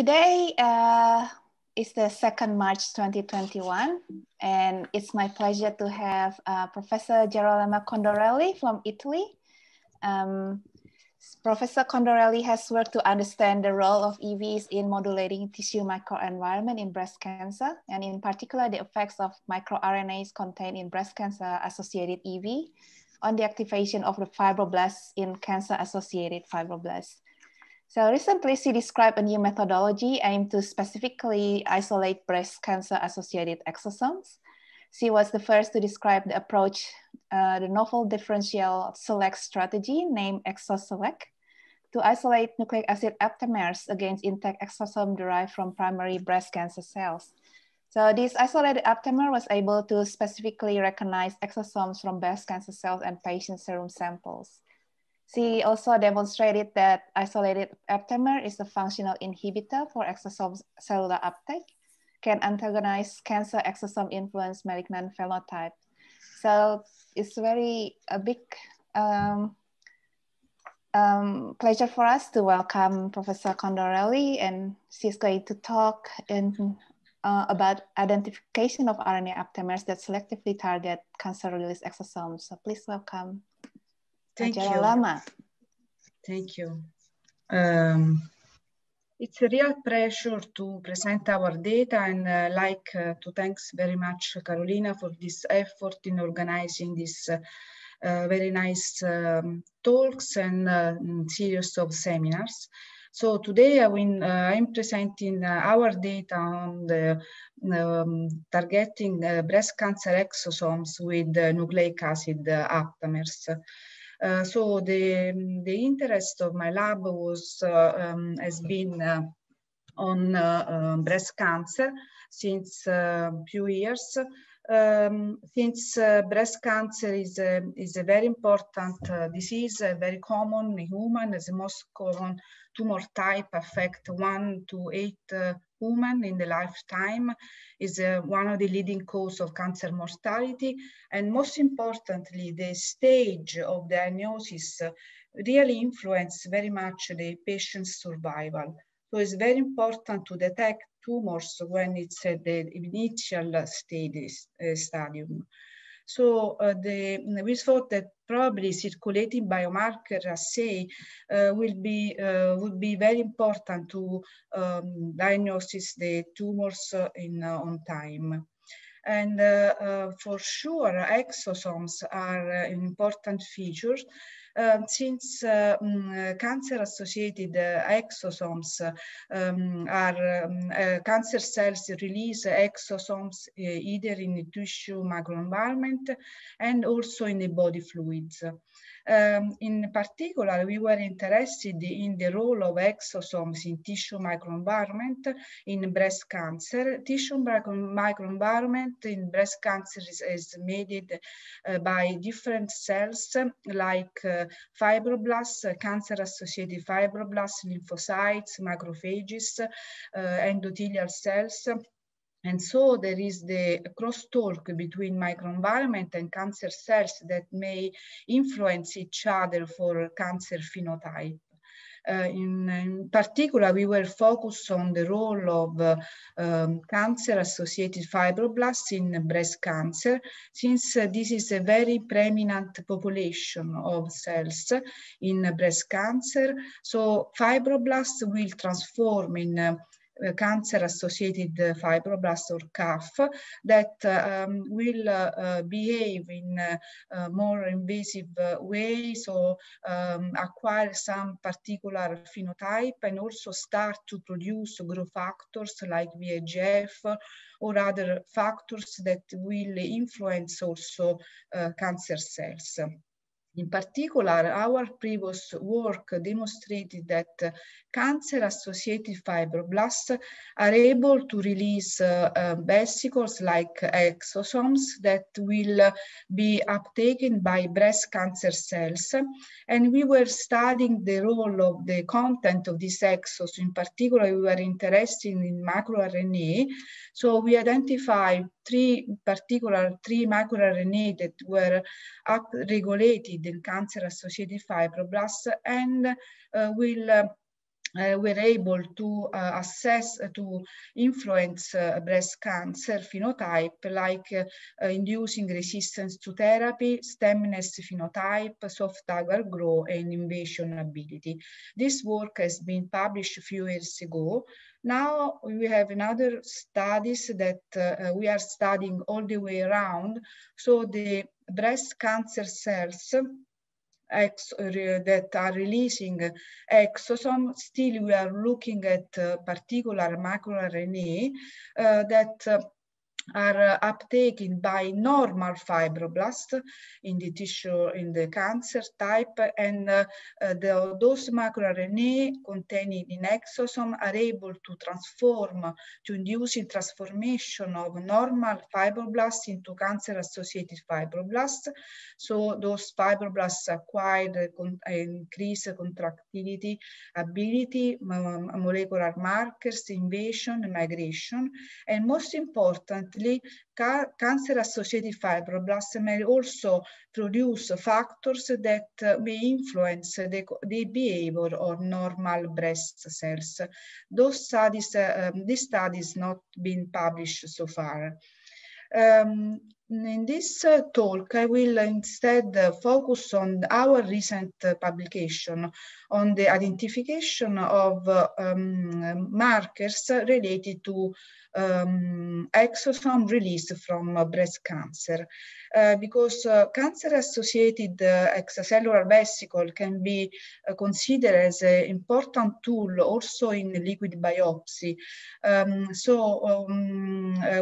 Today is the 2nd March 2021, and it's my pleasure to have Professor Gerolama Condorelli from Italy. Professor Condorelli has worked to understand the role of EVs in modulating tissue microenvironment in breast cancer, and in particular, the effects of microRNAs contained in breast cancer-associated EV on the activation of the fibroblasts in cancer-associated fibroblasts. So recently, she described a new methodology aimed to specifically isolate breast cancer-associated exosomes. She was the first to describe the approach, the novel differential select strategy named ExoSelect, to isolate nucleic acid aptamers against intact exosome derived from primary breast cancer cells. So this isolated aptamer was able to specifically recognize exosomes from breast cancer cells and patient serum samples. She also demonstrated that isolated aptamer is a functional inhibitor for exosome cellular uptake, can antagonize cancer exosome influence malignant phenotype. So it's very a big pleasure for us to welcome Professor Condorelli, and she's going to talk about identification of RNA aptamers that selectively target cancer-release exosomes. So please welcome. Thank you. Thank you. It's a real pleasure to present our data, and like to thanks very much Carolina for this effort in organizing this very nice talks and series of seminars. So today I'm presenting our data on the targeting breast cancer exosomes with nucleic acid aptamers. So the interest of my lab was has been on breast cancer since few years, since breast cancer is a very important disease, very common in human, as the most common tumor type, affect 1 to 8 women in the lifetime, is one of the leading cause of cancer mortality. And most importantly, the stage of diagnosis really influence very much the patient's survival. So it's very important to detect tumors when it's at the initial stages, stadium. So we thought that probably circulating biomarker assay would be very important to diagnose the tumors on time. And for sure, exosomes are an important feature since cancer-associated exosomes are cancer cells release exosomes either in the tissue microenvironment and also in the body fluids. In particular, we were interested in the role of exosomes in tissue microenvironment in breast cancer. Tissue microenvironment in breast cancer is made by different cells like fibroblasts, cancer-associated fibroblasts, lymphocytes, macrophages, endothelial cells. And so there is the crosstalk between microenvironment and cancer cells that may influence each other for cancer phenotype. In particular, we were focused on the role of cancer-associated fibroblasts in breast cancer, since this is a very preeminent population of cells in breast cancer. So fibroblasts will transform in cancer-associated fibroblasts or CAF that will behave in more invasive ways or acquire some particular phenotype and also start to produce growth factors like VEGF or other factors that will influence also cancer cells. In particular, our previous work demonstrated that cancer-associated fibroblasts are able to release vesicles like exosomes that will be uptaken by breast cancer cells. And we were studying the role of the content of these exosomes. In particular, we were interested in microRNA. So we identified three microRNA that were upregulated in cancer-associated fibroblasts and will were able to assess, to influence breast cancer phenotype, like inducing resistance to therapy, stemness phenotype, soft agar growth, and invasion ability. This work has been published a few years ago. Now we have another studies that we are studying all the way around. So the breast cancer cells that are releasing exosome, still we are looking at particular microRNA that are uptaken by normal fibroblasts in the tissue in the cancer type, and those microRNA contained in exosome are able to transform, to induce the transformation of normal fibroblasts into cancer-associated fibroblasts. So those fibroblasts acquire increased contractility, ability, molecular markers, invasion, migration, and most important, cancer-associated fibroblasts may also produce factors that may influence the behavior of normal breast cells. Those studies, this study has not been published so far. In this talk, I will instead focus on our recent publication on the identification of markers related to exosome release from breast cancer, because cancer-associated extracellular vesicles can be considered as an important tool also in liquid biopsy.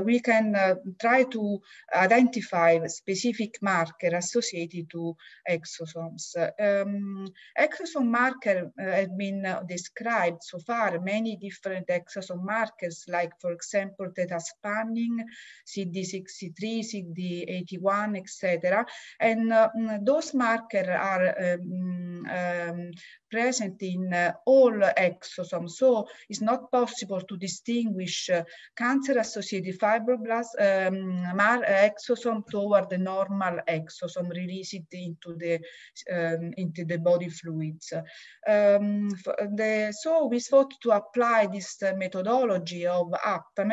We can try to identify specific marker associated to exosomes. Exosome marker have been described so far, many different exosome markers, like for example theta spanning, CD63, CD81, etc. And those markers are present in all exosomes, so it's not possible to distinguish cancer-associated fibroblasts exosome toward the normal exosome released into the body fluids. So we sought to apply this methodology of aptamers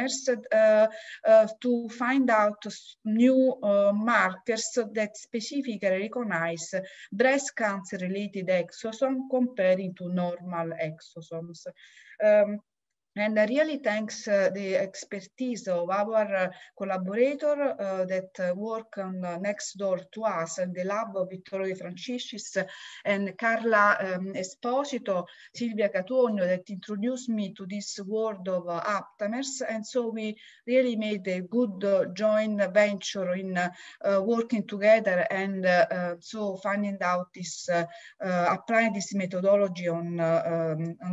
to find out new markers that specifically recognize breast cancer-related exosome comparing to normal exosomes. And really thanks the expertise of our collaborator that work on next door to us and the lab of Vittorio De Franciscis and Carla Esposito, Silvia Catuonio, that introduced me to this world of aptamers. And so we really made a good joint venture in working together and so finding out this, applying this methodology on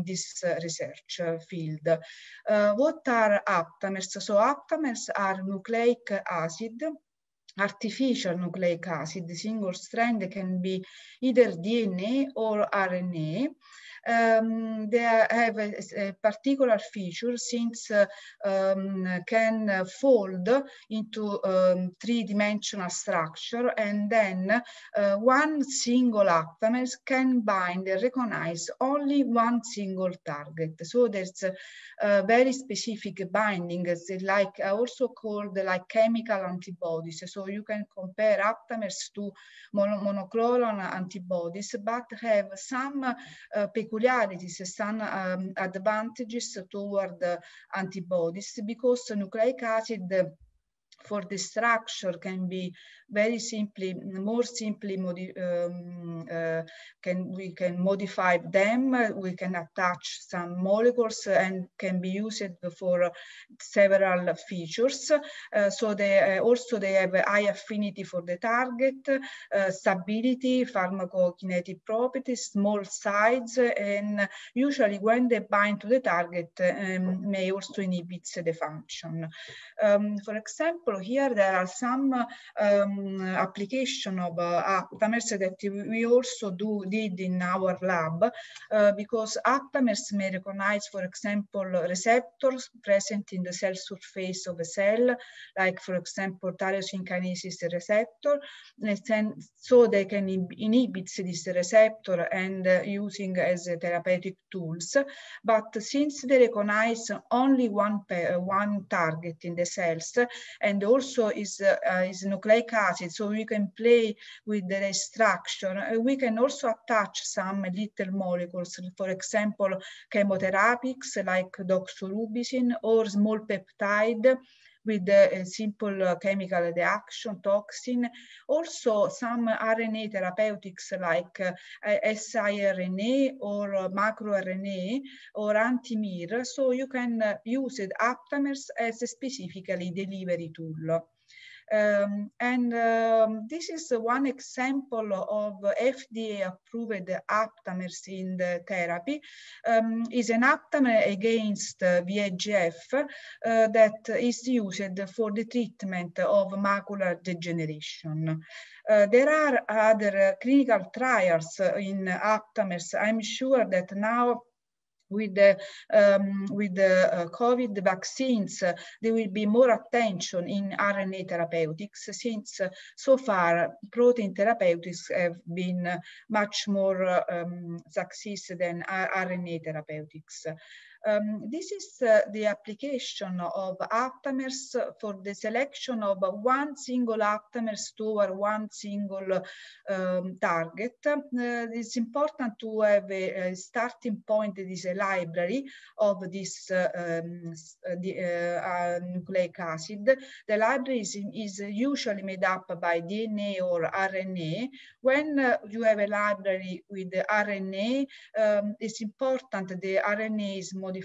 this research field. What are aptamers? So aptamers are nucleic acid, artificial nucleic acid, single strand, can be either DNA or RNA. They have a particular feature since can fold into three-dimensional structure, and then one single aptamer can bind and recognize only one single target. So there's a very specific binding, like also called like chemical antibodies. So you can compare aptamers to monoclonal antibodies, but have some peculiarities, some advantages toward antibodies, because nucleic acid for the structure can be very simply, more simply, we can modify them, we can attach some molecules and can be used for several features. So they also they have a high affinity for the target, stability, pharmacokinetic properties, small size, and usually when they bind to the target may also inhibit the function. For example, example, here there are some application of aptamers that we also did in our lab, because aptamers may recognize, for example, receptors present in the cell surface of a cell, like, for example, tyrosine kinases receptor, and so they can inhibit this receptor and using as therapeutic tools. But since they recognize only one target in the cells, and also is nucleic acid, so we can play with the structure. We can also attach some little molecules, for example, chemotherapics like doxorubicin or small peptide with a simple chemical reaction, toxin. Also some RNA therapeutics like siRNA or macroRNA or anti-MIR. So you can use aptamers as a specifically delivery tool. This is one example of FDA-approved aptamers in the therapy. Is an aptamer against VEGF that is used for the treatment of macular degeneration. There are other clinical trials in aptamers. I'm sure that now, with the COVID vaccines, there will be more attention in RNA therapeutics, since so far protein therapeutics have been much more success than RNA therapeutics. This is the application of aptamers for the selection of one single aptamers toward one single target. It's important to have a starting point that is a library of this nucleic acid. The library is usually made up by DNA or RNA. When you have a library with the RNA, it's important that the RNA is modified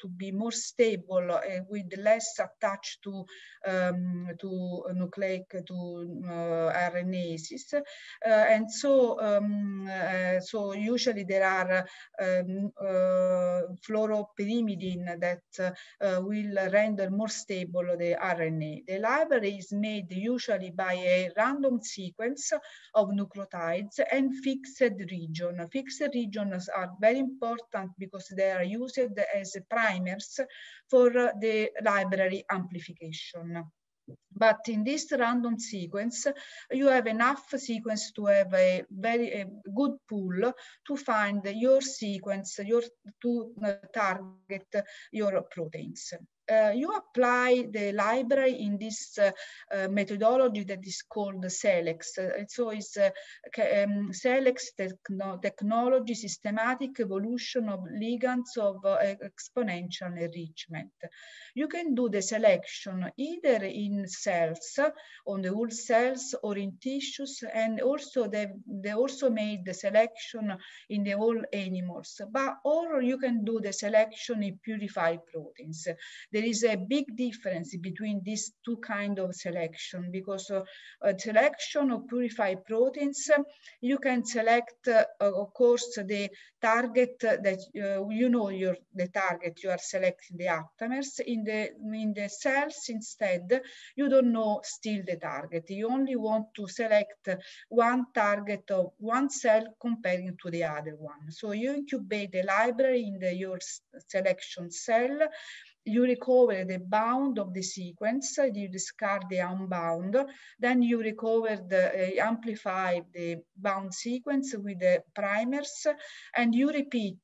to be more stable with less attached to RNases, and so so usually there are fluoropyrimidine that will render more stable the RNA. The library is made usually by a random sequence of nucleotides and fixed region. Fixed regions are very important because they are used as primers for the library amplification. But in this random sequence, you have enough sequence to have a very good pool to find your sequence, to target your proteins. You apply the library in this methodology that is called SELEX. So it's SELEX technology, systematic evolution of ligands of exponential enrichment. You can do the selection either in cells, on the whole cells, or in tissues, and also they also made the selection in the whole animals. But or you can do the selection in purified proteins. There is a big difference between these two kinds of selection, because selection of purified proteins, you can select, of course, the target that you know the target you are selecting the aptamers. In the cells, instead, you don't know still the target. You only want to select one target of one cell comparing to the other one. So you incubate the library in your selection cell. You recover the bound of the sequence, you discard the unbound, then you recover the amplify the bound sequence with the primers, and you repeat.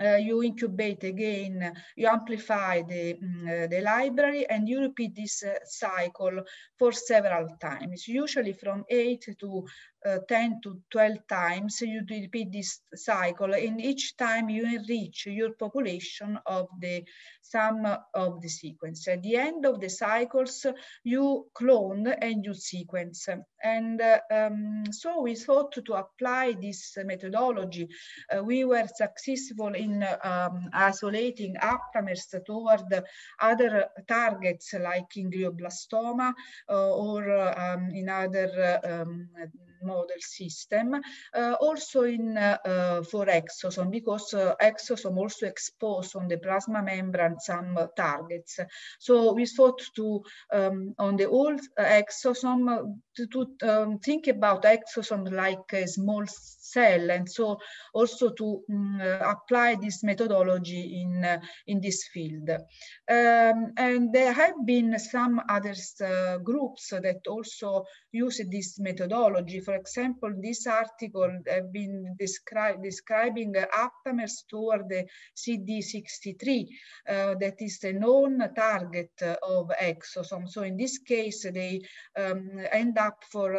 You incubate again, you amplify the library, and you repeat this cycle for several times, usually from 8 to 10 to 12 times. You repeat this cycle, and each time you enrich your population of the sum of the sequence. At the end of the cycles, you clone and you sequence. And so we thought to apply this methodology. We were successful in isolating aptamers toward other targets like in glioblastoma or in other model system, also in for exosome, because exosome also expose on the plasma membrane some targets. So we thought to, on the old exosome, to think about exosome like a small cell, and so also to apply this methodology in this field. And there have been some other groups that also use this methodology. For example, this article have been describing aptamers toward the CD63, that is the known target of exosome. So in this case, they end up for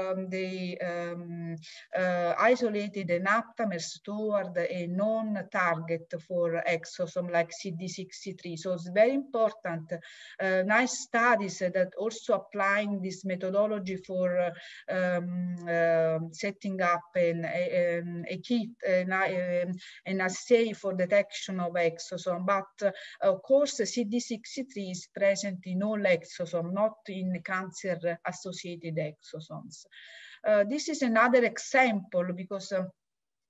isolated an aptamers toward a known target for exosome like CD63. So it's very important, nice studies that also applying this methodology for setting up a kit, an assay for detection of exosome. But of course, CD63 is present in all exosomes, not in cancer-associated exosomes. This is another example because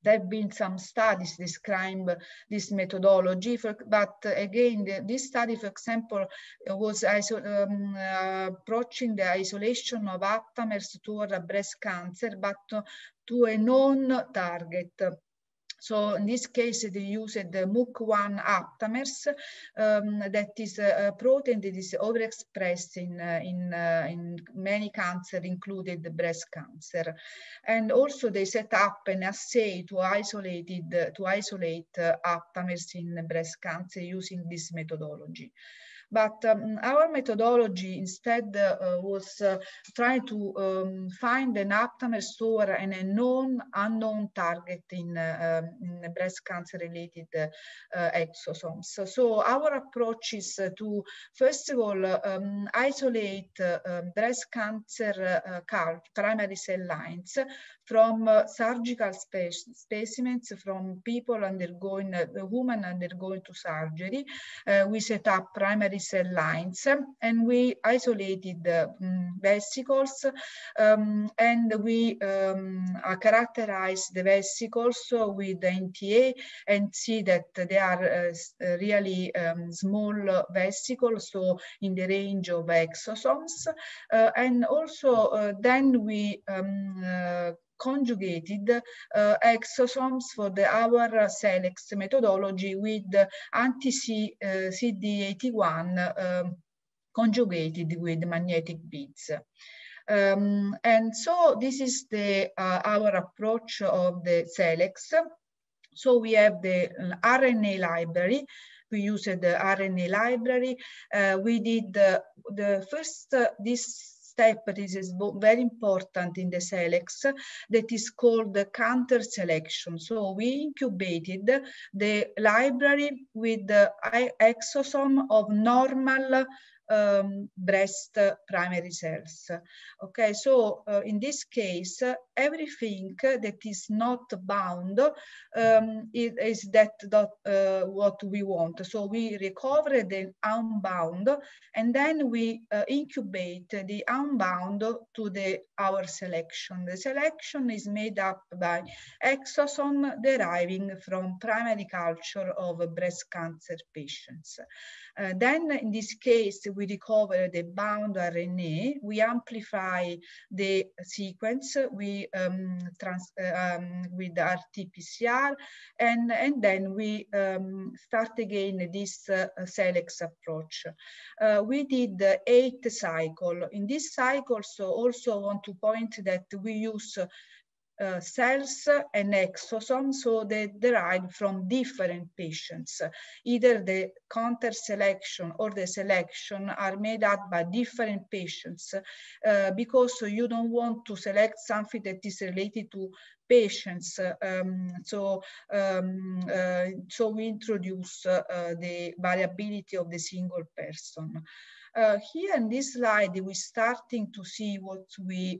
there have been some studies describing this methodology, but again, this study, for example, was approaching the isolation of aptamers toward breast cancer, but to a known target. So in this case, they used the MUC1 aptamers, that is a protein that is overexpressed in many cancers, including the breast cancer. And also they set up an assay to isolate aptamers in breast cancer using this methodology. But our methodology instead was trying to find an aptamer store and a known unknown target in breast cancer related exosomes. So our approach is to, first of all, isolate breast cancer primary cell lines from surgical specimens from people undergoing, the woman undergoing to surgery. We set up primary cell lines and we isolated the vesicles and we characterized the vesicles with the NTA and see that they are really small vesicles, so in the range of exosomes. And also then we conjugated exosomes for our Selex methodology with anti-CD81 conjugated with magnetic beads. And so this is the, our approach of the Selex. So we have the RNA library. We used the RNA library. We did the first, this step that is very important in the Selex, that is called the counter selection. So we incubated the library with the exosome of normal breast primary cells. Okay, so in this case, everything that is not bound is that what we want. So we recover the unbound and then we incubate the unbound to our selection. The selection is made up by exosome deriving from primary culture of breast cancer patients. Then in this case, we recover the bound RNA, we amplify the sequence, we with RT-PCR, and then we start again this Selex approach. We did 8 cycles. In this cycle, so also want to point that we use cells and exosomes, so they derive from different patients. Either the counter selection or the selection are made up by different patients because you don't want to select something that is related to patients. So we introduce the variability of the single person. Here in this slide, we're starting to see what we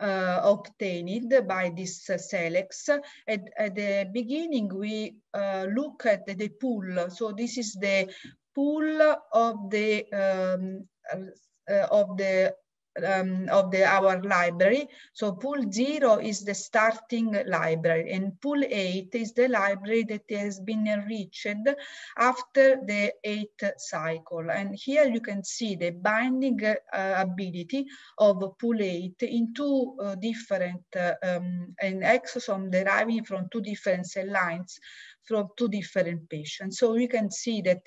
obtained by this Selex. At the beginning, we look at the pool. So this is the pool of the our library. So pool 0 is the starting library and pool 8 is the library that has been enriched after the 8th cycle. And here you can see the binding ability of pool 8 in two different an exosome deriving from two different cell lines from two different patients. So we can see that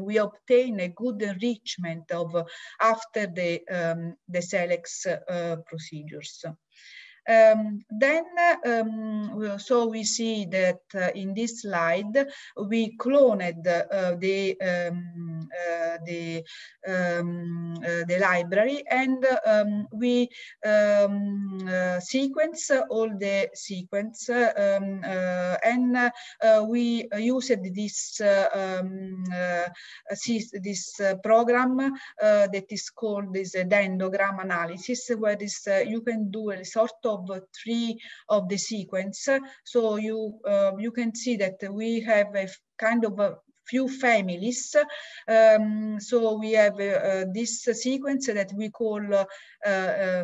we obtain a good enrichment of after the SELEX procedures. So we see that in this slide we cloned the library and we sequence all the sequence and we used this program that is called this dendrogram analysis, where this you can do a sort of tree of the sequence. So you can see that we have a kind of a few families. So we have this sequence that we call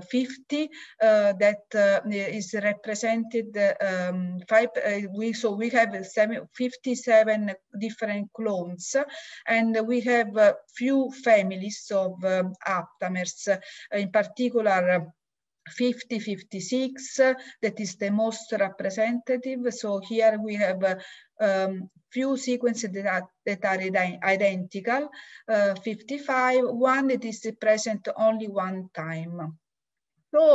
50 that is represented so we have 57 different clones, and we have a few families of aptamers, in particular 50, 56, that is the most representative. So here we have few sequences that are identical, 55, one that is present only one time. So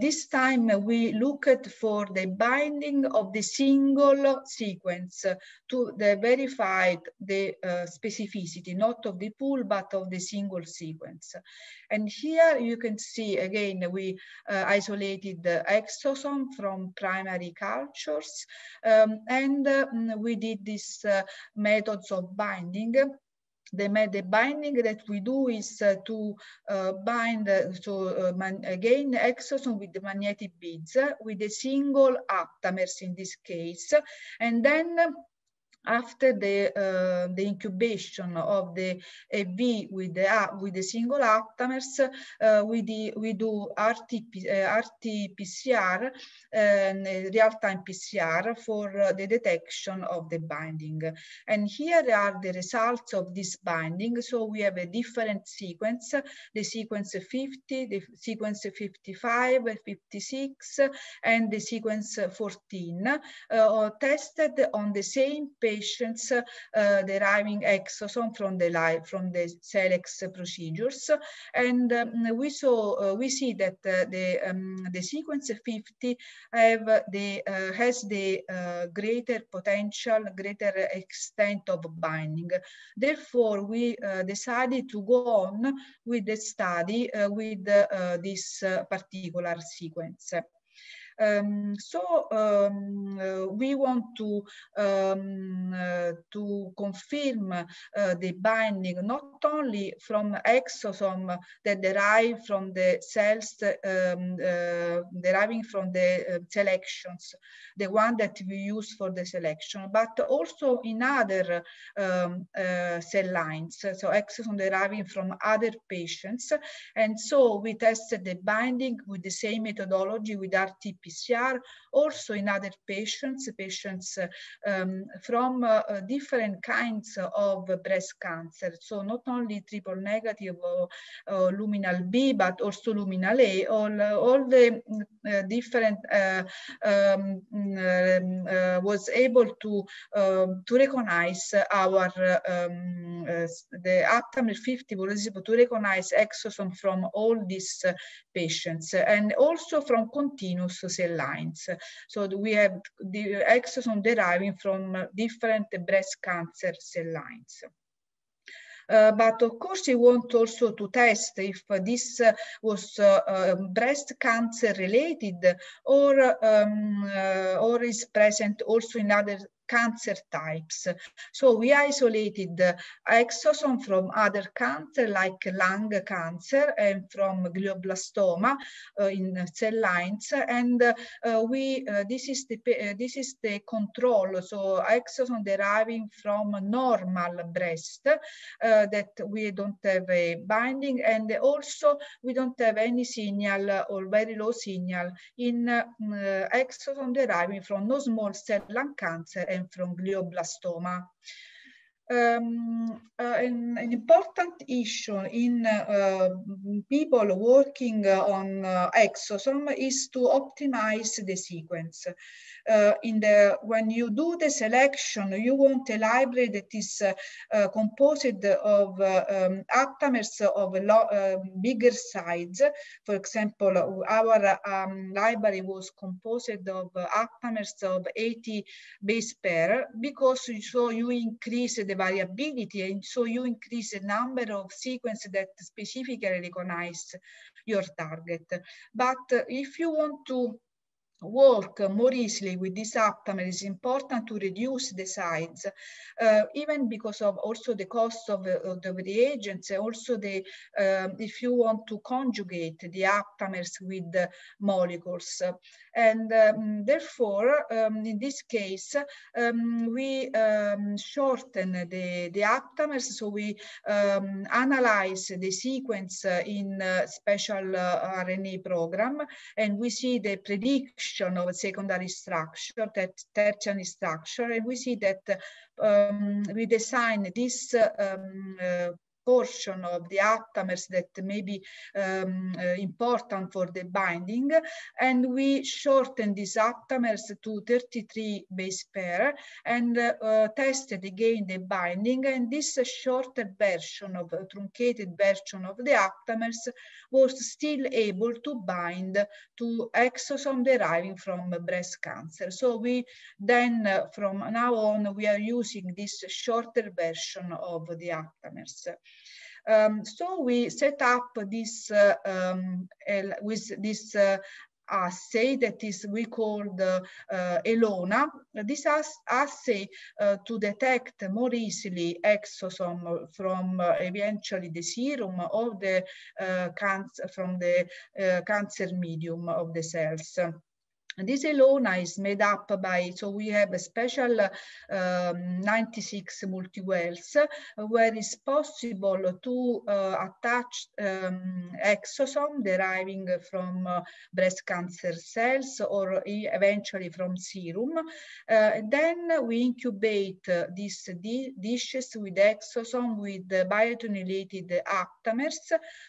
this time we looked for the binding of the single sequence to verify the specificity, not of the pool, but of the single sequence. And here you can see again, we isolated the exosome from primary cultures, and we did these methods of binding. The binding that we do is to bind again exosome with the magnetic beads with a single aptamers in this case, and then after the incubation of the AV with the single aptamers, we do RT-PCR, real-time PCR, for the detection of the binding. And here are the results of this binding. So we have a different sequence, the sequence 50, the sequence 55, 56, and the sequence 14, tested on the same page patients deriving exosome from the SELEX procedures, and we see that the sequence 50 has the greater potential, greater extent of binding. Therefore, we decided to go on with the study with this particular sequence. We want to confirm the binding not only from exosome that derive from the cells deriving from the selections, the one that we use for the selection, but also in other cell lines, so exosome deriving from other patients. And so we tested the binding with the same methodology with RT-PCR also in other patients from different kinds of breast cancer. So not only triple negative or luminal B, but also luminal A, all the different, was able to recognize our, the aptamer 50 was able to recognize exosome from all these patients, and also from continuous cell lines. So we have the exosome deriving from different breast cancer cell lines. But of course, we want also to test if this was breast cancer related, or is present also in other cancer types. So we isolated exosome from other cancer like lung cancer and from glioblastoma in cell lines, and this is the control, so exosome deriving from normal breast that we don't have a binding, and also we don't have any signal or very low signal in exosome deriving from non-small cell lung cancer and from glioblastoma. An important issue in people working on exosome is to optimize the sequence. When you do the selection, you want a library that is composed of aptamers of a bigger size. For example, our library was composed of aptamers of 80 base pair, because so you increase the variability, and so you increase the number of sequences that specifically recognize your target. But if you want to work more easily with this aptamer, is important to reduce the size, even because of also the cost of the reagents, also the if you want to conjugate the aptamers with the molecules, and therefore in this case we shorten the aptamers, so we analyze the sequence in special RNA program, and we see the prediction of secondary structure, that tertiary structure, and we see that we design this portion of the aptamers that may be important for the binding, and we shorten these aptamers to 33 base pair and tested again the binding, and this shorter version of truncated version of the aptamers was still able to bind to exosome deriving from breast cancer. So we then from now on we are using this shorter version of the aptamers. So we set up this with this assay that is we call the ELONA. This assay to detect more easily exosome from eventually the serum or the cancer from the cancer medium of the cells. This ELONA is made up by, so we have a special 96 multiwells where it's possible to attach exosome deriving from breast cancer cells or eventually from serum. Then we incubate these dishes with exosome with biotinylated aptamers.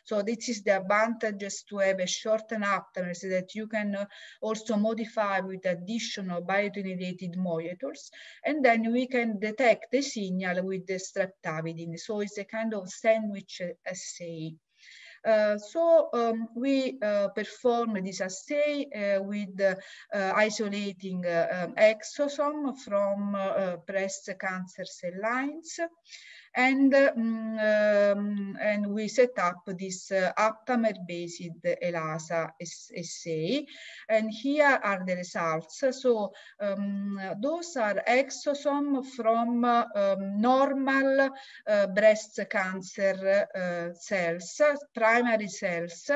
So this is the advantages to have a shortened aptamers that you can also modify with additional biotinylated molecules, and then we can detect the signal with the streptavidin. So it's a kind of sandwich assay. We perform this assay with isolating exosome from breast cancer cell lines, and we set up this aptamer-based ELASA assay, and here are the results. So those are exosome from normal breast cancer cells, primary cells.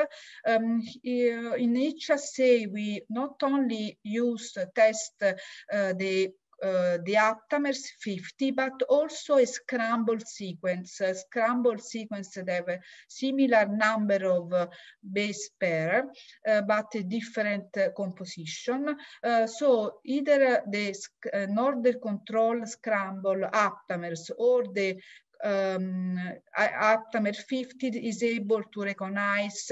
In each assay, we not only test the aptamers 50, but also a scrambled sequence. A scrambled sequence that have a similar number of base pair, but a different composition. So either the northern control scramble aptamers or the aptamer 50 is able to recognize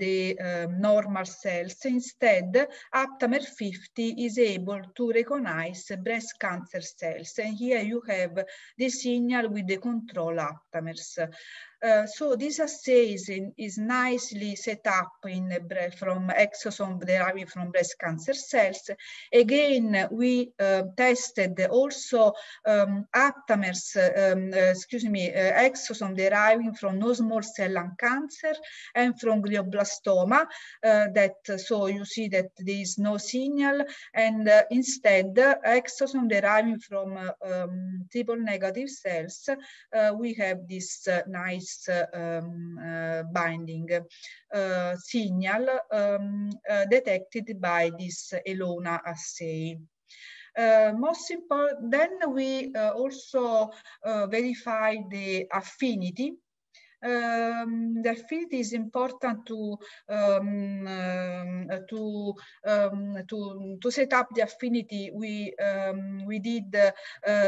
the normal cells. Instead, aptamer 50 is able to recognize breast cancer cells. And here you have the signal with the control aptamers. So this assay is nicely set up in from exosomes derived from breast cancer cells. Again, we tested also aptamers, exosomes deriving from non-small cell lung cancer and from glioblastoma. So you see that there is no signal, and instead exosomes deriving from triple negative cells, we have this nice binding signal detected by this ELONA assay. Most important, then we also verify the affinity. The affinity is important to set up the affinity. We did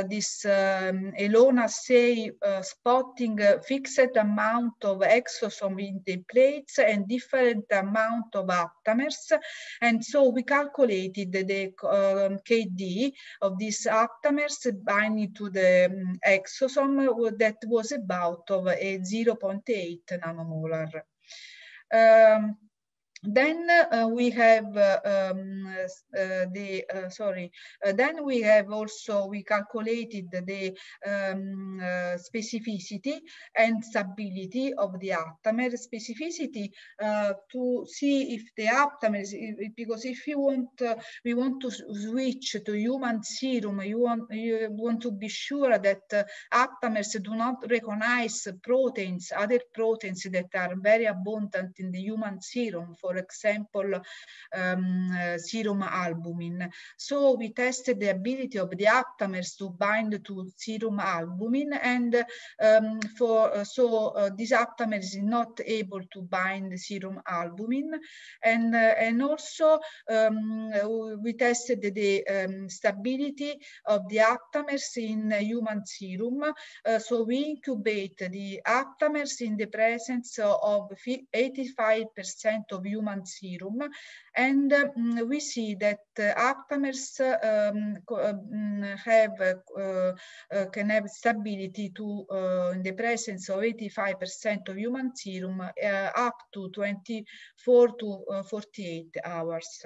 this ELONA assay spotting a fixed amount of exosome in the plates and different amount of aptamers, and so we calculated the KD of these aptamers binding to the exosome that was about of a 0.8 nanomolar. Then we have also, we calculated the specificity and stability of the aptamer. Specificity to see if the aptamer, because if you want, we want to switch to human serum, you want to be sure that aptamers do not recognize proteins, other proteins that are very abundant in the human serum, for example, serum albumin. So we tested the ability of the aptamers to bind to serum albumin, and this aptamer is not able to bind serum albumin, and also we tested the stability of the aptamers in human serum. So we incubate the aptamers in the presence of 85% of human serum, and we see that aptamers can have stability to in the presence of 85% of human serum up to 24 to 48 hours.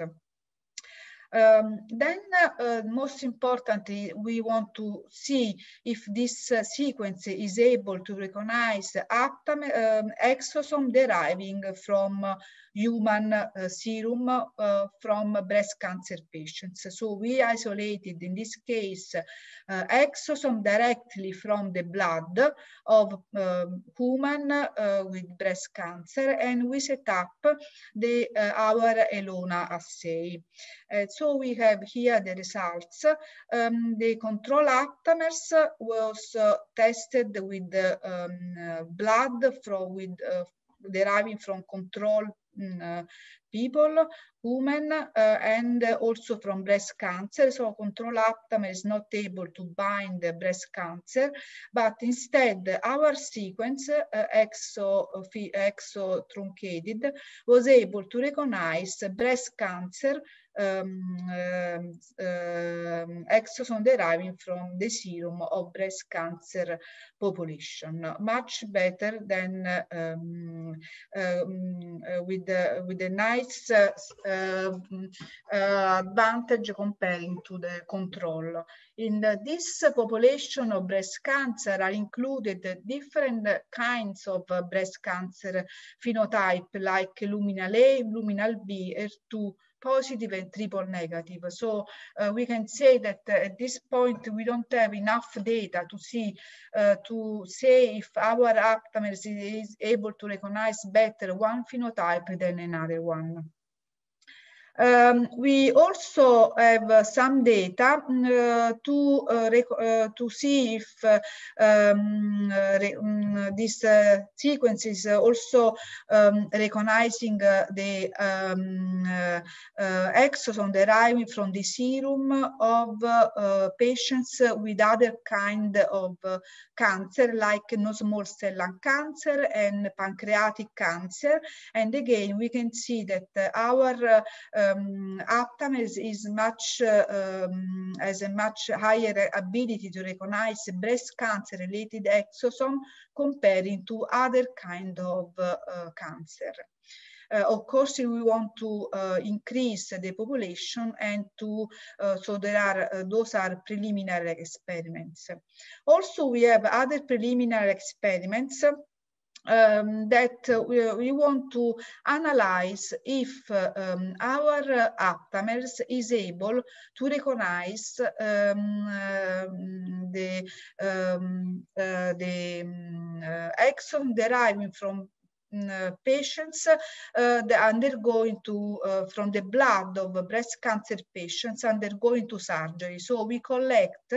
Then, most importantly, we want to see if this sequence is able to recognize exosome deriving from human serum from breast cancer patients. So we isolated, in this case, exosome directly from the blood of human with breast cancer, and we set up the, our ELONA assay. So we have here the results. The control aptamers was tested with the blood deriving from control people, women, and also from breast cancer. So control aptamer is not able to bind the breast cancer, but instead our sequence, exo-truncated, was able to recognize breast cancer exosome deriving from the serum of breast cancer population, much better than with a nice advantage comparing to the control. In this population of breast cancer are included different kinds of breast cancer phenotype, like luminal A, luminal B, HER2 positive, and triple negative. So we can say that at this point we don't have enough data to see to say if our aptamers is able to recognize better one phenotype than another one. We also have some data to see if this sequence is also recognizing the exosome deriving from the serum of patients with other kind of cancer, like non-small cell lung cancer and pancreatic cancer. And again, we can see that our aptamers is much has a much higher ability to recognize breast cancer related exosome comparing to other kind of cancer. Of course, we want to increase the population and to, so there are, those are preliminary experiments. Also, we have other preliminary experiments that we want to analyze if our aptamers is able to recognize the exon deriving from patients undergoing to from the blood of breast cancer patients undergoing to surgery. So we collect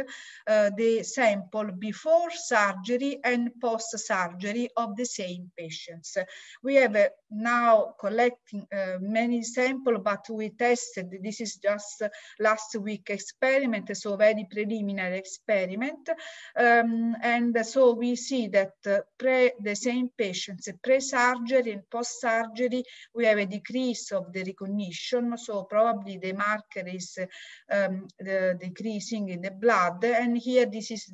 the sample before surgery and post surgery of the same patients. We have now collecting many samples, but we tested, this is just last week experiment, so very preliminary experiment. And so we see that the same patients pre-surgery and post-surgery, we have a decrease of the recognition, so probably the marker is decreasing in the blood. And here, this is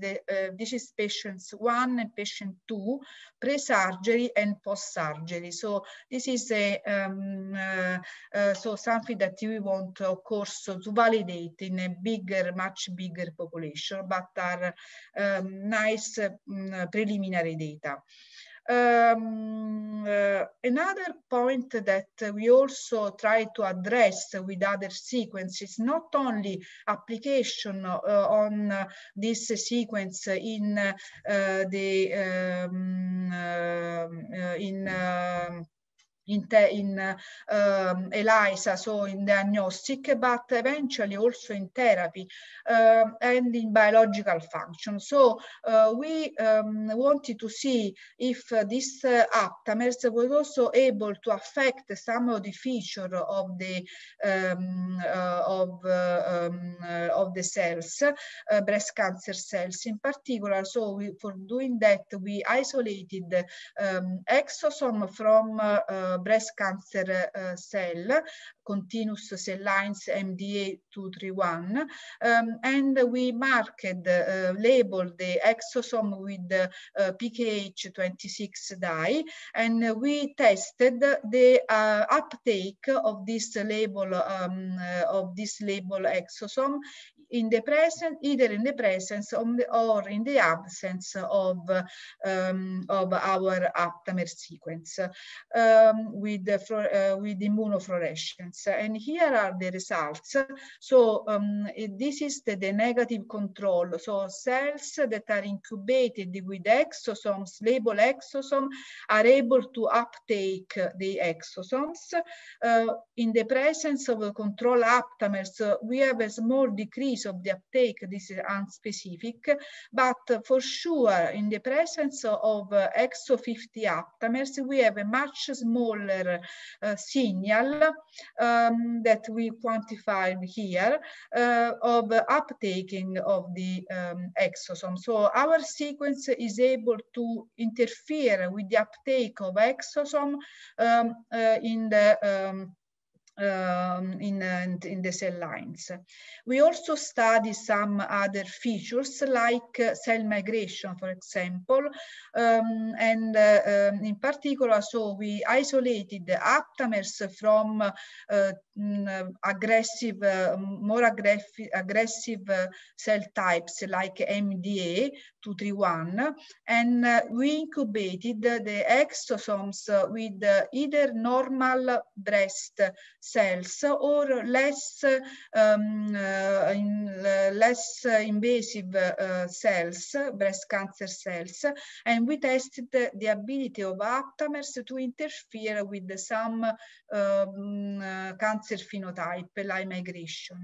patients 1 and patient 2, pre-surgery and post-surgery. So this is a so something that we want, of course, to validate in a bigger, much bigger population, but are nice preliminary data. Another point that we also try to address with other sequences, not only application on this sequence in ELISA, so in diagnostic, but eventually also in therapy and in biological function. So we wanted to see if this aptamers was also able to affect some of the feature of the of the cells, breast cancer cells in particular. So we, for doing that, we isolated exosome from breast cancer cell, continuous cell lines MDA231, and we marked, labeled the exosome with PKH26 dye, and we tested the uptake of this label exosome in the presence, either in the presence or in the absence of our aptamer sequence with immunofluorescence. And here are the results. So this is the negative control. So cells that are incubated with exosomes, labeled exosome, are able to uptake the exosomes. In the presence of control aptamers, we have a small decrease of the uptake. This is unspecific, but for sure, in the presence of EXO50 aptamers, we have a much smaller signal that we quantified here of uptaking of the exosome. So our sequence is able to interfere with the uptake of exosome in the cell lines. We also study some other features like cell migration, for example, and in particular, so we isolated the aptamers from aggressive, more aggressive cell types like MDA231, and we incubated the exosomes with either normal breast cells or less less invasive cells, breast cancer cells, and we tested the ability of aptamers to interfere with some cancer phenotype like migration.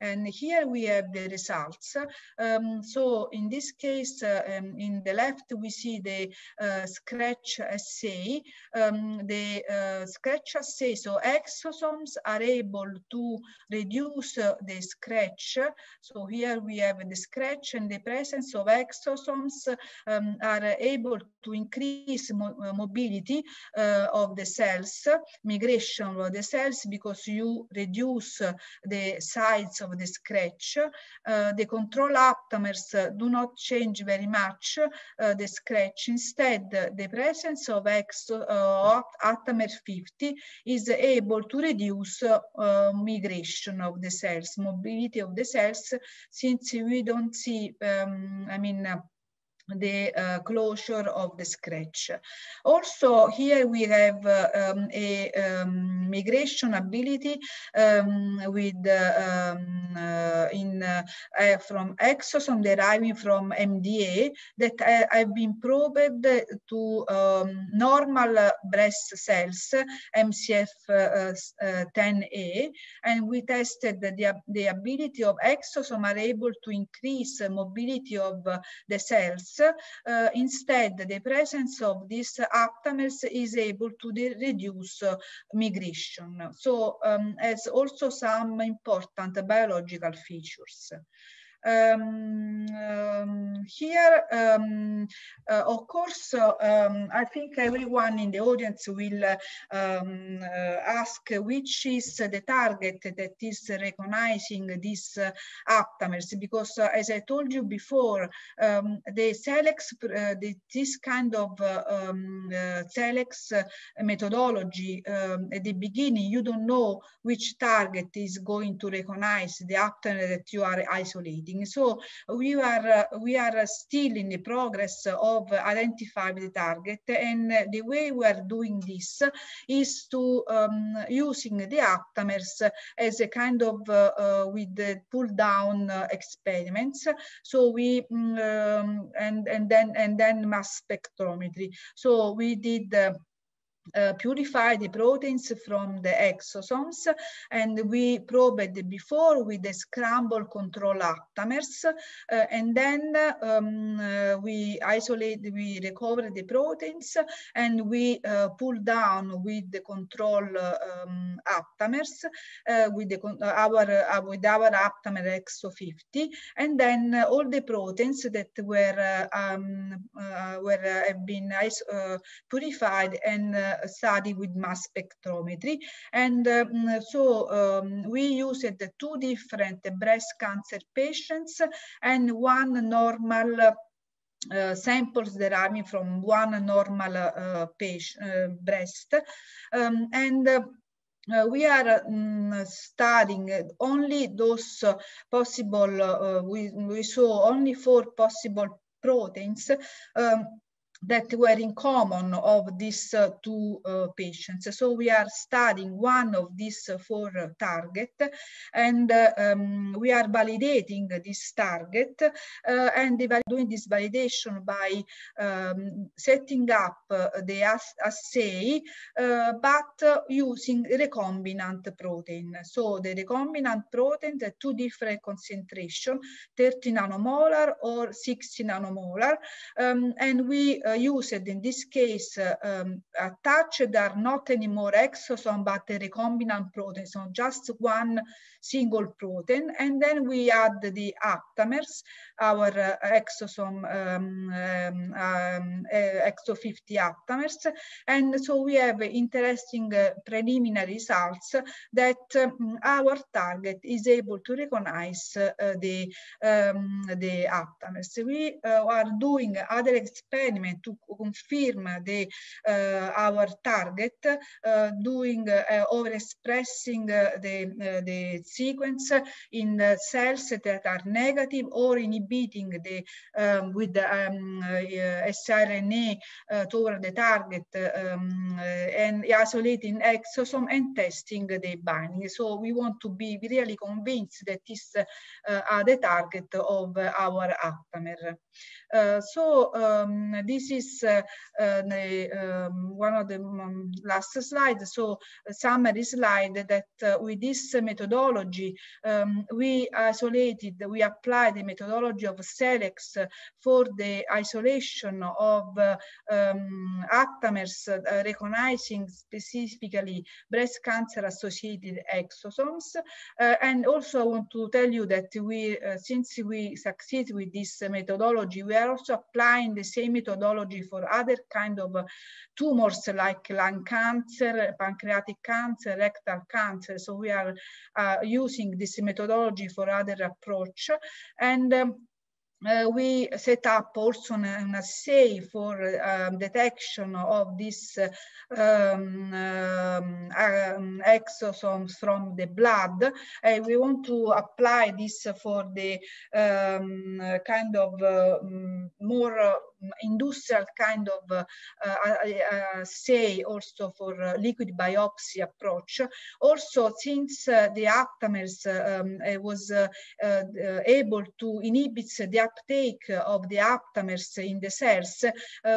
And here we have the results. So in this case, in the left we see the scratch assay, so exosome exosomes are able to reduce the scratch. So here we have the scratch, and the presence of exosomes are able to increase mobility of the cells, migration of the cells, because you reduce the size of the scratch. The control aptamers do not change very much the scratch. Instead, the presence of aptamer 50 is able to reduce migration of the cells, mobility of the cells, since we don't see, the closure of the scratch. Also, here we have a migration ability from exosome deriving from MDA that have been probed to normal breast cells, MCF10A, and we tested the ability of exosome are able to increase mobility of the cells. Instead, the presence of these aptamers is able to reduce migration. So, as also some important biological features. Here, of course, I think everyone in the audience will ask which is the target that is recognizing these aptamers, because as I told you before, the Celex, this kind of Celex methodology, at the beginning, you don't know which target is going to recognize the aptamer that you are isolating. So we are still in the progress of identifying the target, and the way we are doing this is to using the aptamers as a kind of with the pull down experiments. So we and then mass spectrometry. So we did. Purify the proteins from the exosomes, and we probed before with the scramble control aptamers, and then we recovered the proteins, and we pulled down with the control aptamers, with our aptamer EXO50, and then all the proteins that have been purified and study with mass spectrometry. And we used two different breast cancer patients and one normal samples deriving from one normal patient, breast. We are studying only those possible, we saw only four possible proteins that were in common of these two patients. So we are studying one of these four targets, and we are validating this target, and doing this validation by setting up the assay, but using recombinant protein. So the recombinant protein, the two different concentration, 30 nanomolar or 60 nanomolar, and we used in this case attached are not anymore exosome but the recombinant protein, so just one single protein, and then we add the aptamers, our exosome EXO50 aptamers, and so we have interesting preliminary results that our target is able to recognize the aptamers. We are doing other experiments to confirm our target, doing overexpressing the sequence in the cells that are negative, or inhibiting the with the sRNA toward the target, and isolating exosome and testing the binding. So we want to be really convinced that this are the target of our aptamer. So this is one of the last slides, so a summary slide that with this methodology we applied the methodology of SELEX for the isolation of aptamers recognizing specifically breast cancer associated exosomes, and also I want to tell you that we since we succeed with this methodology, we are also applying the same methodology for other kind of tumors like lung cancer, pancreatic cancer, rectal cancer. So we are using this methodology for other approach, and we set up also an assay for detection of these exosomes from the blood. We want to apply this for the kind of more industrial kind of assay, also for liquid biopsy approach. Also, since the aptamers was able to inhibit the uptake of the aptamers in the cells,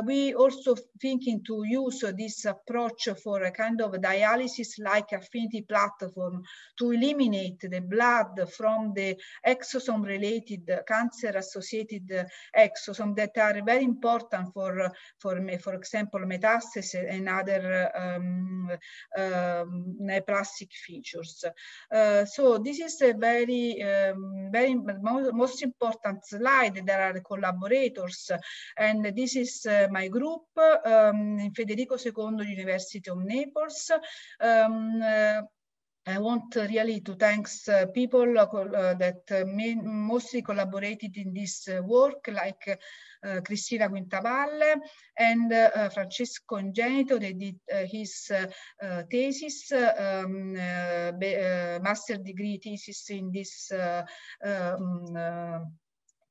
we also thinking to use this approach for a kind of dialysis like affinity platform to eliminate the blood from the exosome related cancer associated exosome that are very important for me, for example, metastasis and other neoplastic features. So this is a very most important slide. There are collaborators, and this is my group in Federico II, University of Naples. I want really to thank people that mostly collaborated in this work, like Cristina Quintavalle and Francesco Ingenito. They did his thesis, master degree thesis in this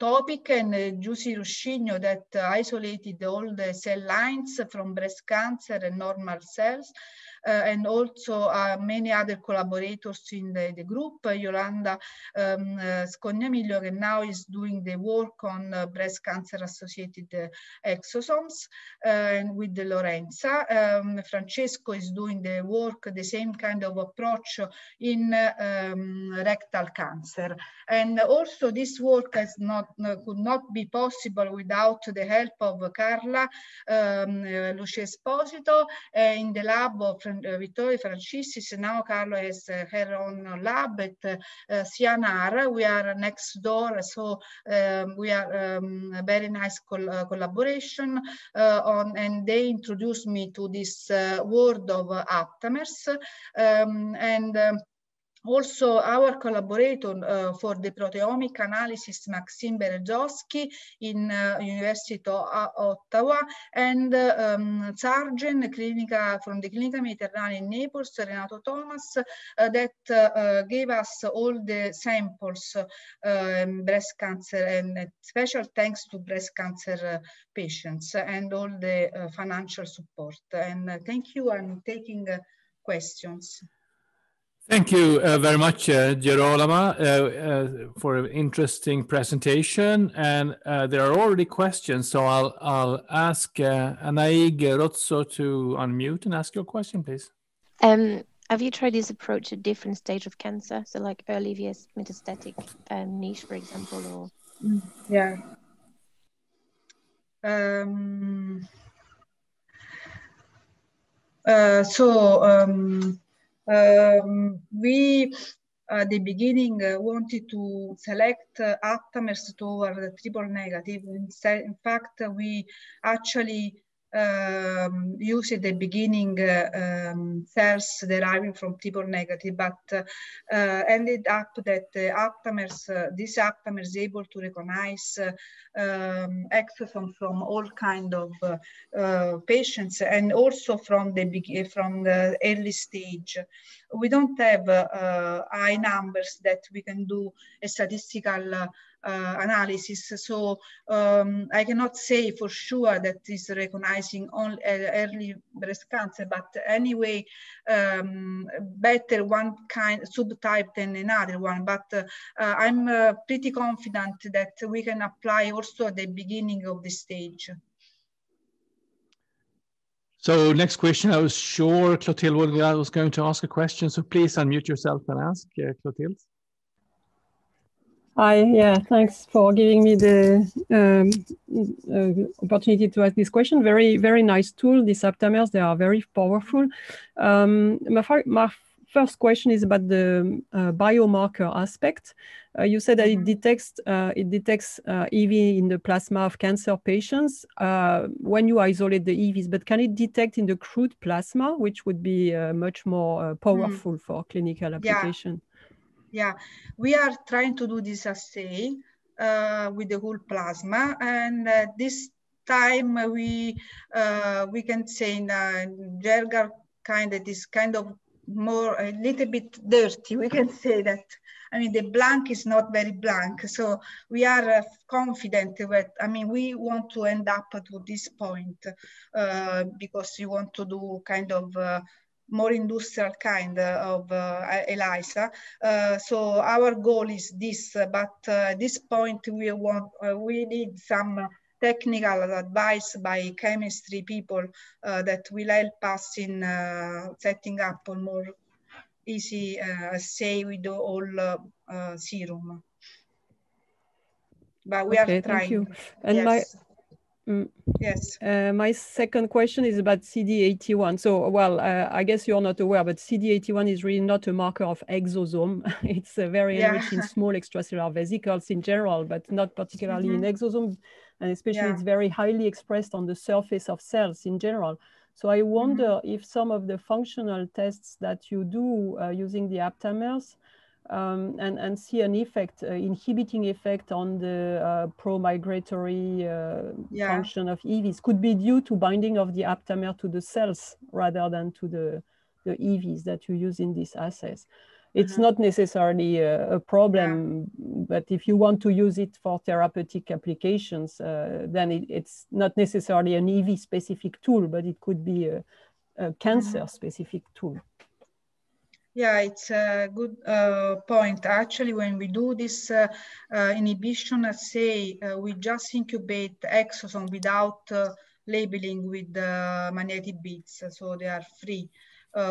topic, and Giussi Roscino that isolated all the cell lines from breast cancer and normal cells. And also many other collaborators in the group, Yolanda Scognamiglio, that now is doing the work on breast cancer-associated exosomes, and with the Lorenza. Francesco is doing the work, the same kind of approach in rectal cancer. And also this work has could not be possible without the help of Carla Lucia Esposito in the lab of Vittorio De Franciscis. Now Carlo has her own lab at CNR. We are next door, so we are a very nice collaboration on, and they introduced me to this world of aptamers, and also our collaborator for the proteomic analysis, Maxime Berezovsky in University of Ottawa, and Sergeant Clinica from the Clinica Mediterranea in Naples, Renato Thomas, that gave us all the samples breast cancer, and special thanks to breast cancer patients and all the financial support. And thank you, I'm taking questions. Thank you very much, Gerolama, for an interesting presentation. And there are already questions, so I'll ask Anaïg Rozzo to unmute and ask your question, please. Have you tried this approach at different stages of cancer? So like early vs metastatic niche, for example, or? Yeah. We at the beginning wanted to select aptamers toward the triple negative. In fact, we actually use at the beginning cells deriving from triple negative, but ended up that these aptamers able to recognize exosome from all kind of patients, and also from the early stage. We don't have high numbers that we can do a statistical analysis, so I cannot say for sure that is recognizing only early breast cancer, but anyway, better one kind subtype than another one. But I'm pretty confident that we can apply also at the beginning of the stage. So next question, I was sure Clotilde was going to ask a question, so please unmute yourself and ask, Clotilde. Hi, yeah, thanks for giving me the opportunity to ask this question. Very, very nice tool, these aptamers, they are very powerful. My first question is about the biomarker aspect. You said that it detects EV in the plasma of cancer patients when you isolate the EVs, but can it detect in the crude plasma, which would be much more powerful for clinical application? Yeah, we are trying to do this assay with the whole plasma, and this time we can say in Gerolama kind that is kind of more a little bit dirty. We can say that. I mean, the blank is not very blank, so we are confident that, I mean, we want to end up to this point because you want to do kind of more industrial kind of ELISA. So our goal is this, but at this point we need some technical advice by chemistry people that will help us in setting up a more easy assay with the whole serum. But we are trying. Thank you. And yes. My second question is about CD81. So, well, I guess you're not aware, but CD81 is really not a marker of exosome. It's very enriched in small extracellular vesicles in general, but not particularly in exosome. And especially it's very highly expressed on the surface of cells in general. So I wonder if some of the functional tests that you do using the aptamers and see an effect, inhibiting effect on the pro-migratory function of EVs could be due to binding of the aptamer to the cells rather than to the EVs that you use in these assays. It's not necessarily a problem, but if you want to use it for therapeutic applications, then it's not necessarily an EV-specific tool, but it could be a cancer-specific tool. Yeah, it's a good point. Actually, when we do this inhibition assay, we just incubate exosome without labeling with the magnetic beads, so they are free.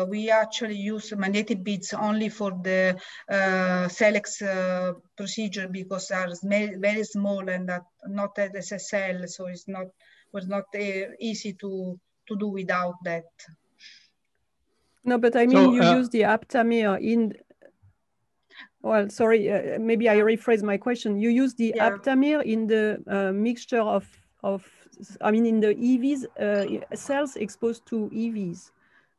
We actually use magnetic beads only for the Selex procedure because they are very small and that not at SSL, so it's not easy to do without that. No, but I mean, so, you use the aptamer in. Well, sorry, maybe I rephrase my question. You use the aptamer in the mixture of, I mean, in the EVs cells exposed to EVs.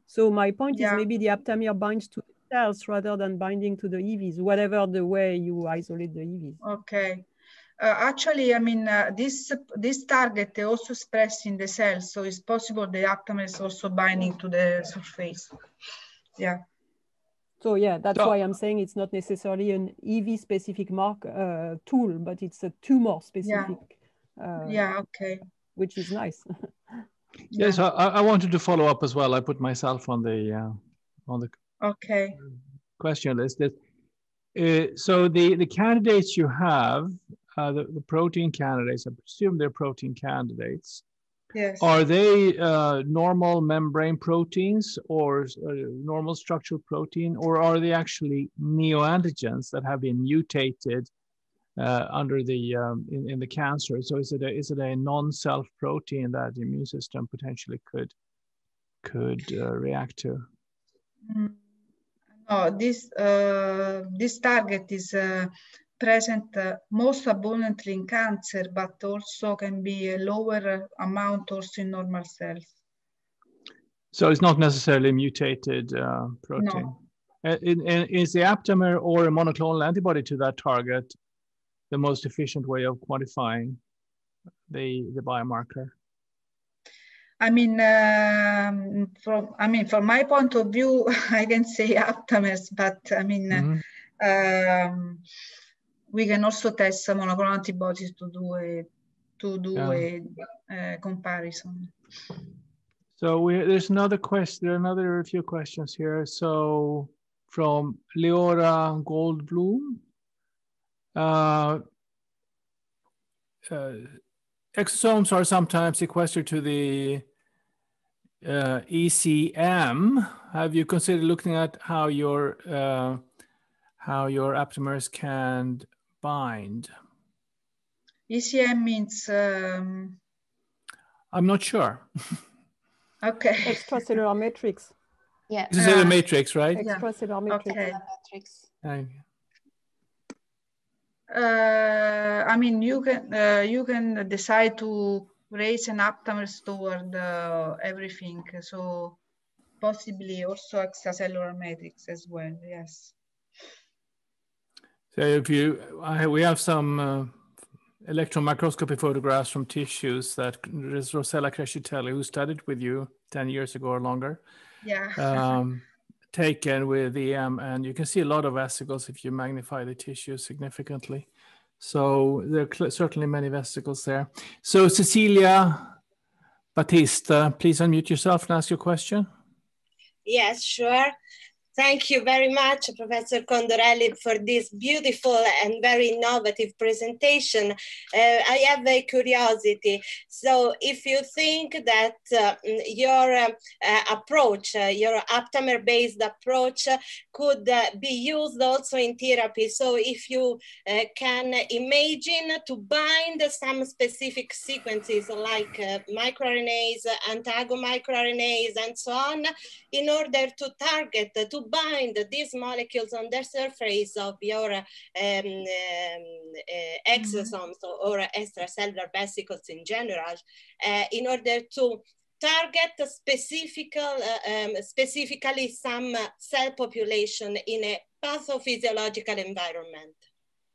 So my point is maybe the aptamer binds to the cells rather than binding to the EVs, whatever the way you isolate the EVs. Okay. Actually, I mean, this target they also express in the cells, so it's possible the aptamer is also binding to the surface. Yeah. So yeah, that's why I'm saying it's not necessarily an EV-specific mark tool, but it's a tumor-specific. Okay. Which is nice. Yes, I wanted to follow up as well. I put myself on the question list. So the candidates you have, the protein candidates, I presume they're protein candidates. Yes. Are they normal membrane proteins or normal structural protein, or are they actually neoantigens that have been mutated under the in the cancer? So is it a non-self protein that the immune system potentially could react to? No, this target is present most abundantly in cancer, but also can be a lower amount also in normal cells. So it's not necessarily mutated protein. No. Is the aptamer or a monoclonal antibody to that target the most efficient way of quantifying the biomarker? I mean, from my point of view, I can say aptamers, but I mean, we can also test some monoclonal antibodies to do a comparison. So there's another question. There are another few questions here. So from Leora Goldblum. Exosomes are sometimes sequestered to the ECM, have you considered looking at how your aptamers can bind? ECM means I'm not sure. Okay. Extracellular matrix. Yeah. Extracellular matrix, right? Yeah. Extracellular matrix. Okay. Okay. I mean, you can decide to raise an aptamers toward everything, so possibly also extracellular matrix as well. Yes. So if you, we have some electron microscopy photographs from tissues that Rossella Crescitelli, who studied with you 10 years ago or longer, yeah, taken with EM, and you can see a lot of vesicles if you magnify the tissue significantly. So there are certainly many vesicles there. So Cecilia Batista, please unmute yourself and ask your question. Yes, sure. Thank you very much, Professor Condorelli, for this beautiful and very innovative presentation. I have a curiosity. So if you think that your aptamer-based approach could be used also in therapy, so if you can imagine to bind some specific sequences like microRNAs, antago-microRNAs, and so on, in order to target, to bind these molecules on the surface of your exosomes or extracellular vesicles in general, in order to target specifically some cell population in a pathophysiological environment.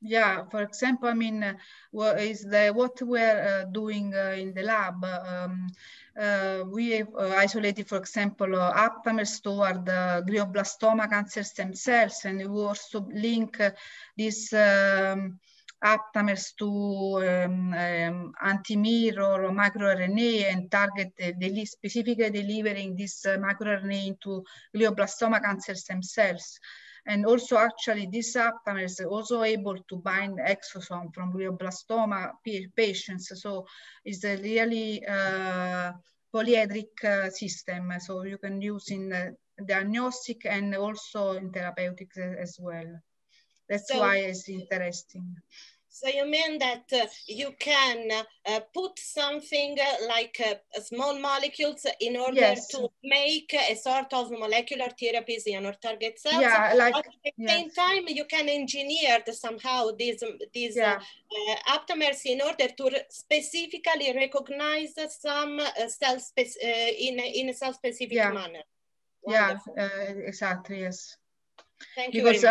Yeah, for example, I mean, what we're doing in the lab. We have isolated, for example, aptamers toward glioblastoma cancer stem cells, and we also link these aptamers to anti-mirror or microRNA, and target specifically delivering this microRNA into glioblastoma cancer stem cells. And also, actually, these aptamers are also able to bind exosome from glioblastoma patients. So it's a really polyhedric system. So you can use in diagnostic and also in therapeutics as well. That's why it's interesting. So you mean that you can put something like small molecules in order to make a sort of molecular therapies in your target cells? Yeah, like, but at the same time, you can engineer somehow these aptamers in order to specifically recognize some cells in a cell-specific manner. Wonderful. Yeah, exactly, yes. Thank you because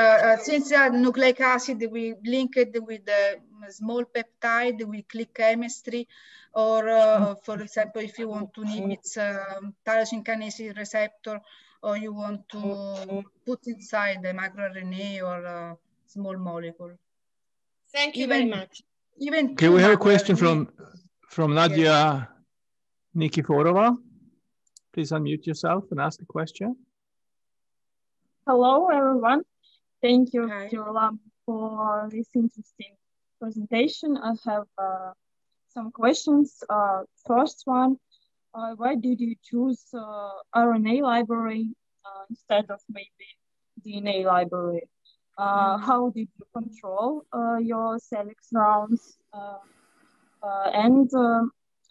since nucleic acid, we link it with a small peptide, we click chemistry, or for example, if you want to name its tyrosine kinase receptor, or you want to put inside the microRNA or small molecule. Thank you very much. Okay, we have a question from Nadia Nikiforova. Please unmute yourself and ask the question. Hello, everyone. Thank you, Gerolama, for this interesting presentation. I have some questions. First one, why did you choose RNA library instead of maybe DNA library? How did you control your select rounds? And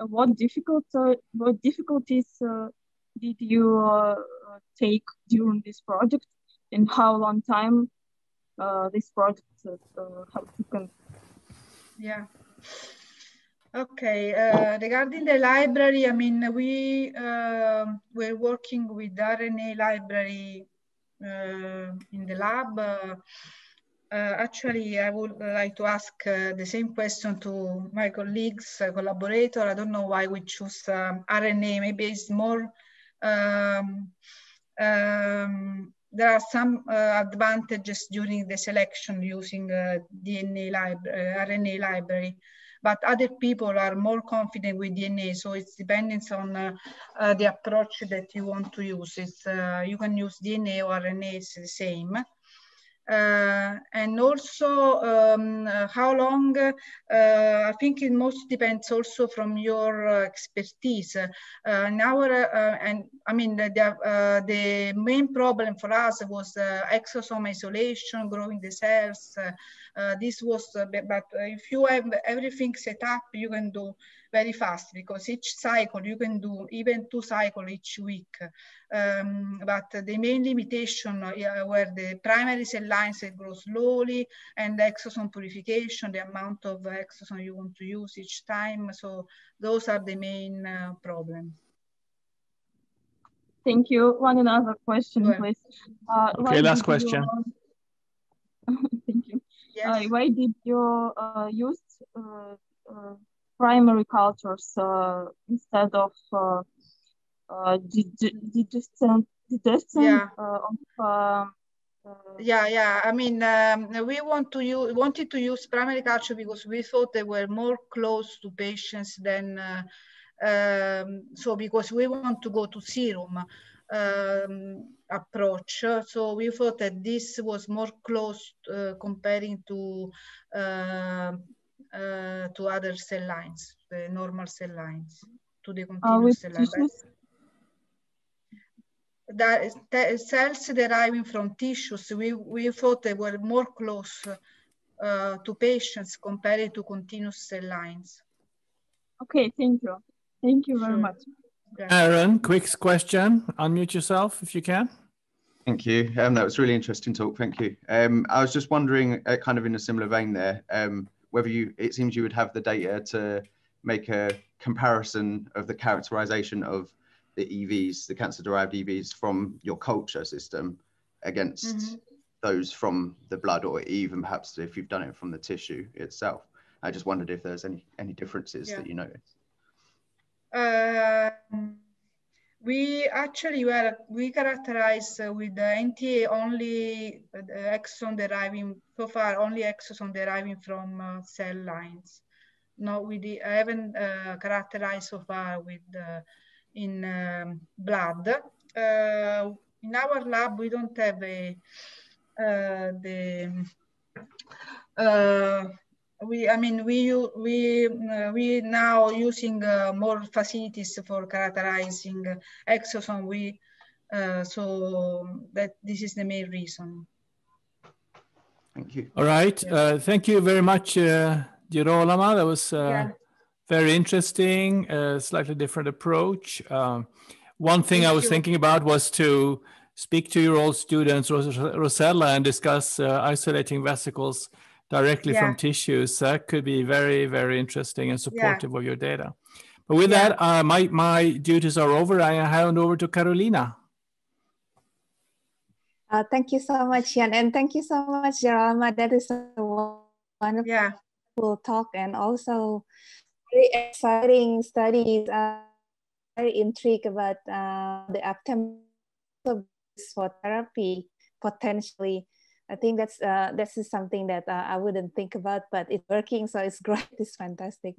what difficulties did you take during this project? And how long time this project has taken? Yeah. Okay. Regarding the library, I mean, we were working with RNA library in the lab. Actually, I would like to ask the same question to my colleagues, collaborator. I don't know why we choose RNA. Maybe it's more. There are some advantages during the selection using RNA library, but other people are more confident with DNA. So it's depends on the approach that you want to use. It's, you can use DNA or RNA, it's the same. and also how long, I think it most depends also from your expertise. The main problem for us was exosome isolation, growing the cells. This was, but if you have everything set up, you can do very fast, because each cycle you can do even 2 cycles each week. But the main limitation were the primary cell lines that grow slowly, and the exosome purification, the amount of exosome you want to use each time. So those are the main problems. Thank you. One another question, please. Okay, last question. Thank you. Yes. Why did you use primary cultures instead of we wanted to use primary culture because we thought they were more close to patients than because we want to go to serum approach. So we thought that this was more close comparing to other cell lines, the normal cell lines, to the continuous cell lines. The cells deriving from tissues, we thought they were more close to patients compared to continuous cell lines. Okay, thank you. Thank you very much. Aaron, quick question. Unmute yourself if you can. Thank you. That was really interesting talk. Thank you. I was just wondering, kind of in a similar vein there, whether it seems you would have the data to make a comparison of the characterization of the EVs, the cancer-derived EVs from your culture system against those from the blood, or even perhaps if you've done it from the tissue itself. I just wondered if there's any differences that you noticed. We actually we characterize with the NTA only exon deriving, so far only exosome deriving from cell lines. No, I haven't characterized so far with blood. In our lab, we don't have we now using more facilities for characterizing exosome. So that this is the main reason. Thank you. All right. Thank you very much, Gerolama. That was very interesting, slightly different approach. One thing I was thinking about was to speak to your old students, Rossella, and discuss isolating vesicles directly from tissues. That could be very, very interesting and supportive of your data. But with that, my duties are over. I hand over to Carolina. Thank you so much, Jan, and thank you so much, Gerolama. That is a wonderful talk, and also very exciting studies. Very intrigued about the aptamers for therapy potentially. I think that's something that I wouldn't think about, but it's working, so it's great. It's fantastic.